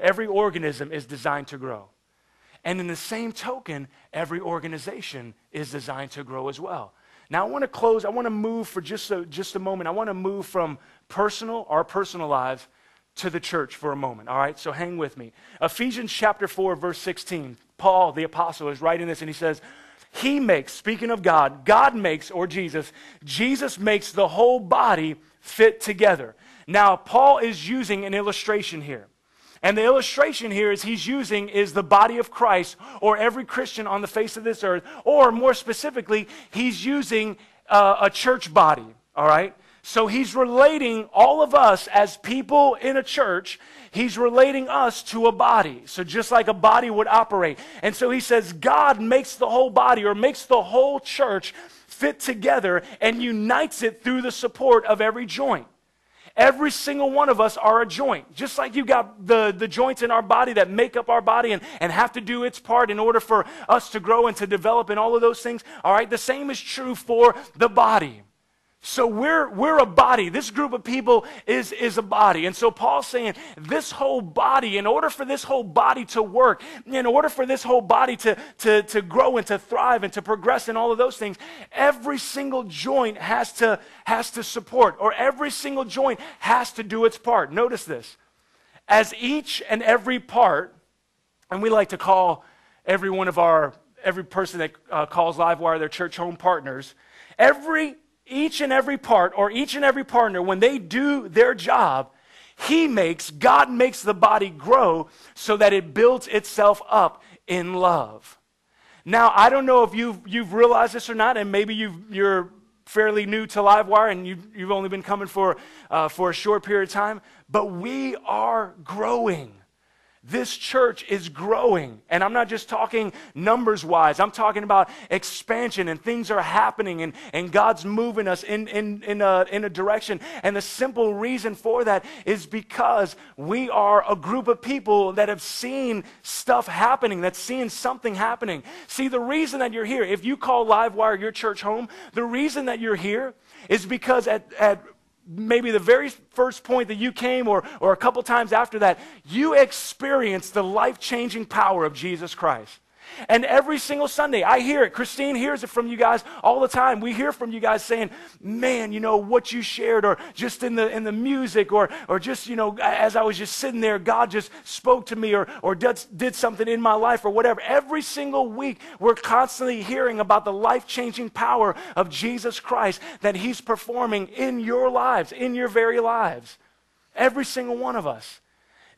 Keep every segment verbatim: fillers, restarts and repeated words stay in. Every organism is designed to grow. And in the same token, every organization is designed to grow as well. Now, I want to close. I want to move for just a, just a moment. I want to move from personal, our personal lives, to the church for a moment, all right? So hang with me. Ephesians chapter four, verse sixteen, Paul, the apostle, is writing this, and he says, he makes, speaking of God, God makes, or Jesus, Jesus makes the whole body fit together. Now, Paul is using an illustration here. And the illustration here is he's using is the body of Christ, or every Christian on the face of this earth, or more specifically, he's using uh, a church body, all right? So he's relating all of us as people in a church, he's relating us to a body. So just like a body would operate. And so he says God makes the whole body, or makes the whole church fit together, and unites it through the support of every joint. Every single one of us are a joint. Just like you got the, the joints in our body that make up our body and, and have to do its part in order for us to grow and to develop and all of those things. All right, the same is true for the body. So we're, we're a body. This group of people is, is a body. And so Paul's saying this whole body, in order for this whole body to work, in order for this whole body to, to, to grow and to thrive and to progress and all of those things, every single joint has to, has to support, or every single joint has to do its part. Notice this. As each and every part, and we like to call every one of our, every person that uh, calls LiveWire their church home partners, every Each and every part, or each and every partner, when they do their job, he makes, God makes the body grow so that it builds itself up in love. Now, I don't know if you've, you've realized this or not, and maybe you've, you're fairly new to LiveWire and you've, you've only been coming for, uh, for a short period of time, but we are growing. This church is growing, and I'm not just talking numbers-wise. I'm talking about expansion, and things are happening, and, and God's moving us in, in, in, a, in a direction, and the simple reason for that is because we are a group of people that have seen stuff happening, that's seen something happening. See, the reason that you're here, if you call LiveWire your church home, the reason that you're here is because at, at maybe the very first point that you came, or, or a couple times after that, you experienced the life-changing power of Jesus Christ. And every single Sunday, I hear it. Christine hears it from you guys all the time. We hear from you guys saying, man, you know, what you shared, or just in the, in the music, or, or just, you know, as I was just sitting there, God just spoke to me, or, or did, did something in my life, or whatever. Every single week, we're constantly hearing about the life-changing power of Jesus Christ that he's performing in your lives, in your very lives. Every single one of us.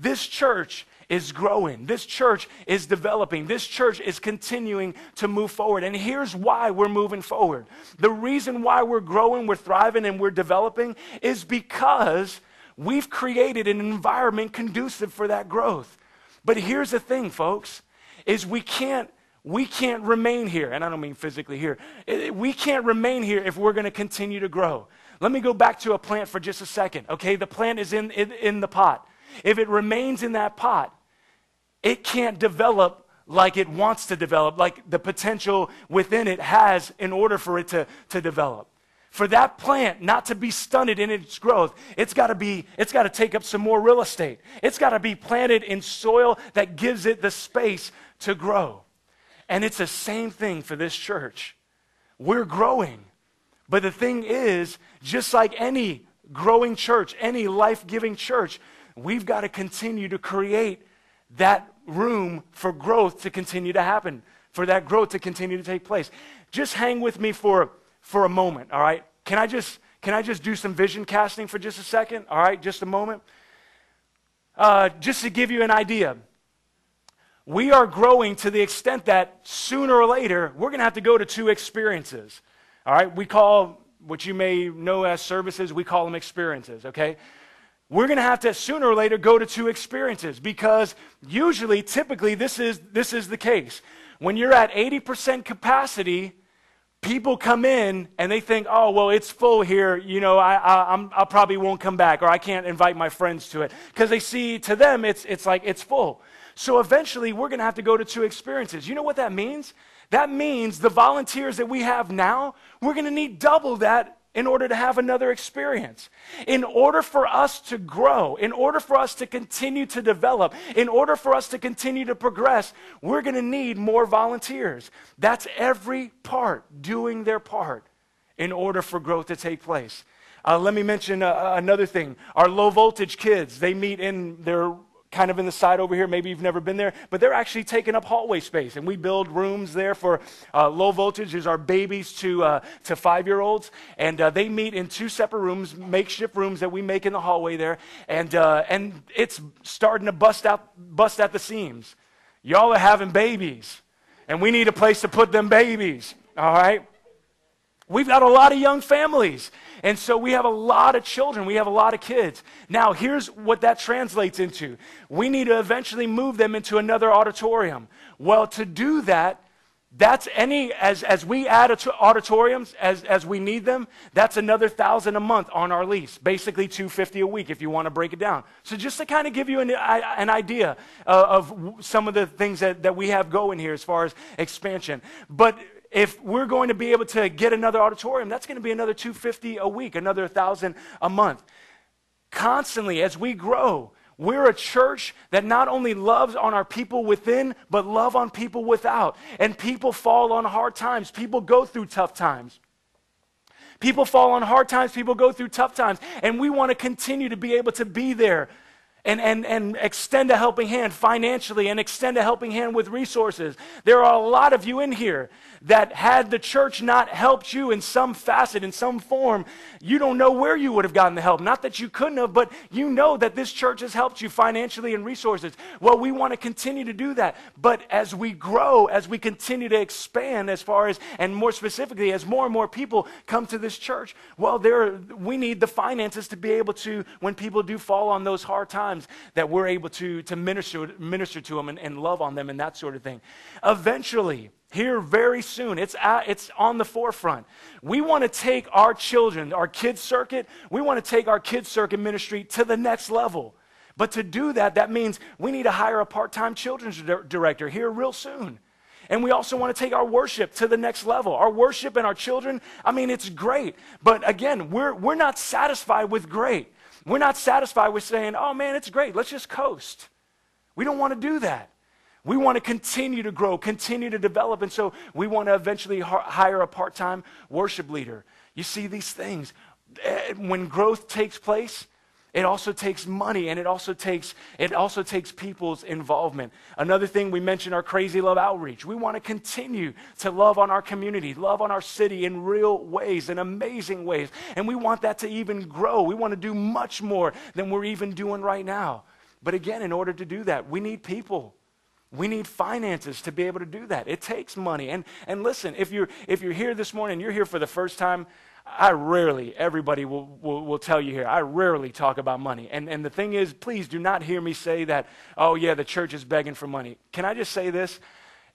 This church is growing. This church is developing. This church is continuing to move forward. And here's why we're moving forward. The reason why we're growing, we're thriving, and we're developing is because we've created an environment conducive for that growth. But here's the thing, folks, is we can't we can't remain here, and I don't mean physically here. We can't remain here if we're going to continue to grow. Let me go back to a plant for just a second, okay? The plant is in, in, in the pot. If it remains in that pot, it can't develop like it wants to develop, like the potential within it has in order for it to, to develop. For that plant not to be stunted in its growth, it's got to be, it's got to take up some more real estate. It's got to be planted in soil that gives it the space to grow. And it's the same thing for this church. We're growing. But the thing is, just like any growing church, any life-giving church, we've got to continue to create that room for growth to continue to happen, for that growth to continue to take place. Just hang with me for, for a moment, all right? Can I, just, can I just do some vision casting for just a second, all right, just a moment? Uh, just to give you an idea, we are growing to the extent that sooner or later, we're going to have to go to two experiences, all right? We call what you may know as services, we call them experiences, okay? We're going to have to sooner or later go to two experiences because usually, typically, this is, this is the case. When you're at eighty percent capacity, people come in and they think, oh, well, it's full here. You know, I, I, I'm, I probably won't come back, or I can't invite my friends to it, because they see, to them, it's, it's like it's full. So eventually, we're going to have to go to two experiences. You know what that means? That means the volunteers that we have now, we're going to need double that in order to have another experience. In order for us to grow, in order for us to continue to develop, in order for us to continue to progress, we're going to need more volunteers. That's every part doing their part in order for growth to take place. Uh, let me mention uh, another thing. Our low voltage kids, they meet in their kind of in the side over here, maybe you've never been there, but they're actually taking up hallway space, and we build rooms there for uh, low voltage. There's our babies to uh, to five-year-olds, and uh, they meet in two separate rooms, makeshift rooms that we make in the hallway there, and uh, and it's starting to bust out, bust at the seams. Y'all are having babies, and we need a place to put them babies. All right. We've got a lot of young families, and so we have a lot of children. We have a lot of kids. Now, here's what that translates into. We need to eventually move them into another auditorium. Well, to do that, that's any, as, as we add auditoriums, as, as we need them, that's another thousand a month on our lease, basically two hundred fifty dollars a week if you want to break it down. So just to kind of give you an, an idea of some of the things that, that we have going here as far as expansion. But if we're going to be able to get another auditorium, that's going to be another two hundred fifty dollars a week, another one thousand dollars a month. Constantly, as we grow, we're a church that not only loves on our people within, but love on people without. And people fall on hard times. People go through tough times. People fall on hard times. People go through tough times. And we want to continue to be able to be there And, and, and extend a helping hand financially and extend a helping hand with resources. There are a lot of you in here that had the church not helped you in some facet, in some form, you don't know where you would have gotten the help. Not that you couldn't have, but you know that this church has helped you financially and resources. Well, we want to continue to do that. But as we grow, as we continue to expand as far as, and more specifically, as more and more people come to this church, well, there, we need the finances to be able to, when people do fall on those hard times, that we're able to, to minister, minister to them and, and love on them and that sort of thing. Eventually, here very soon, it's, at, it's on the forefront. We want to take our children, our kids circuit, we want to take our kids circuit ministry to the next level. But to do that, that means we need to hire a part-time children's director here real soon. And we also want to take our worship to the next level. Our worship and our children, I mean, it's great. But again, we're, we're not satisfied with great. We're not satisfied with saying, oh man, it's great, let's just coast. We don't want to do that. We want to continue to grow, continue to develop, and so we want to eventually hire a part-time worship leader. You see these things. When growth takes place, it also takes money, and it also takes, it also takes people's involvement. Another thing, we mentioned our Crazy Love Outreach. We want to continue to love on our community, love on our city in real ways, in amazing ways. And we want that to even grow. We want to do much more than we're even doing right now. But again, in order to do that, we need people. We need finances to be able to do that. It takes money. And, and listen, if you're, if you're here this morning, you're here for the first time, I rarely, everybody will, will, will tell you here, I rarely talk about money. And, and the thing is, please do not hear me say that, oh yeah, the church is begging for money. Can I just say this?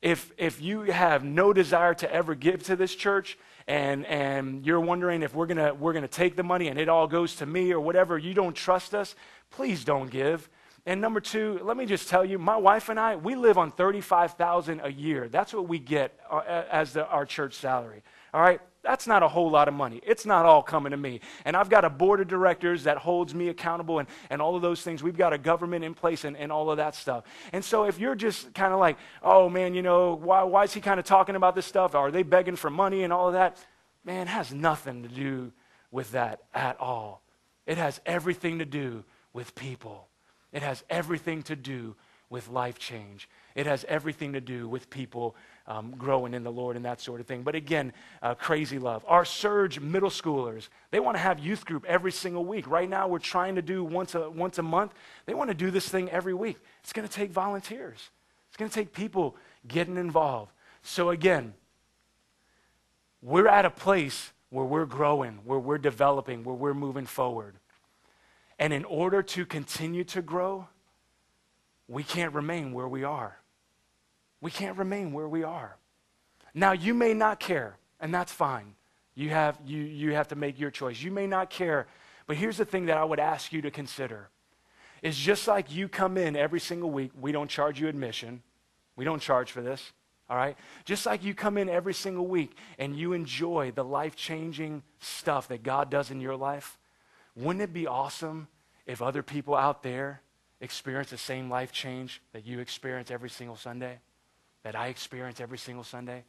If, if you have no desire to ever give to this church, and, and you're wondering if we're gonna, we're gonna take the money and it all goes to me or whatever, you don't trust us, please don't give. And number two, let me just tell you, my wife and I, we live on thirty-five thousand dollars a year. That's what we get as the, our church salary, all right? That's not a whole lot of money. It's not all coming to me. And I've got a board of directors that holds me accountable and, and all of those things. We've got a government in place and, and all of that stuff. And so if you're just kind of like, oh, man, you know, why, why is he kind of talking about this stuff? Are they begging for money and all of that? Man, it has nothing to do with that at all. It has everything to do with people. It has everything to do with life change. It has everything to do with people um, growing in the Lord and that sort of thing. But again, uh, Crazy Love. Our Surge middle schoolers, they want to have youth group every single week. Right now, we're trying to do once a, once a month. They want to do this thing every week. It's going to take volunteers. It's going to take people getting involved. So again, we're at a place where we're growing, where we're developing, where we're moving forward. And in order to continue to grow, we can't remain where we are. We can't remain where we are. Now, you may not care, and that's fine. You have, you, you have to make your choice. You may not care, but here's the thing that I would ask you to consider. It's just like you come in every single week. We don't charge you admission. We don't charge for this, all right? Just like you come in every single week and you enjoy the life-changing stuff that God does in your life, wouldn't it be awesome if other people out there experience the same life change that you experience every single Sunday, that I experience every single Sunday?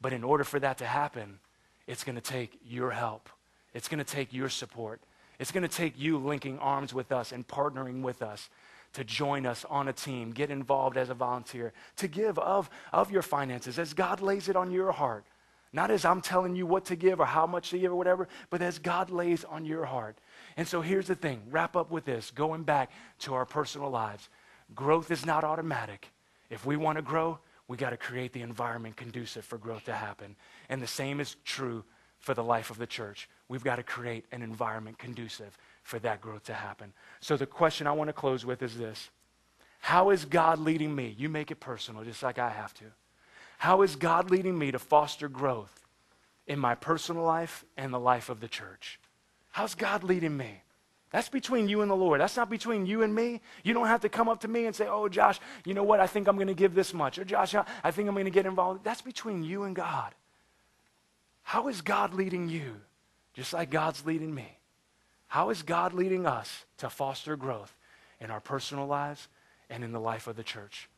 But in order for that to happen, it's going to take your help. It's going to take your support. It's going to take you linking arms with us and partnering with us to join us on a team, get involved as a volunteer, to give of, of your finances as God lays it on your heart. Not as I'm telling you what to give or how much to give or whatever, but as God lays on your heart. And so here's the thing, wrap up with this, going back to our personal lives. Growth is not automatic. If we want to grow, we got to create the environment conducive for growth to happen. And the same is true for the life of the church. We've got to create an environment conducive for that growth to happen. So the question I want to close with is this. How is God leading me? You make it personal, just like I have to. How is God leading me to foster growth in my personal life and the life of the church? How's God leading me? That's between you and the Lord. That's not between you and me. You don't have to come up to me and say, oh, Josh, you know what? I think I'm going to give this much. Or Josh, I think I'm going to get involved. That's between you and God. How is God leading you? Just like God's leading me. How is God leading us to foster growth in our personal lives and in the life of the church?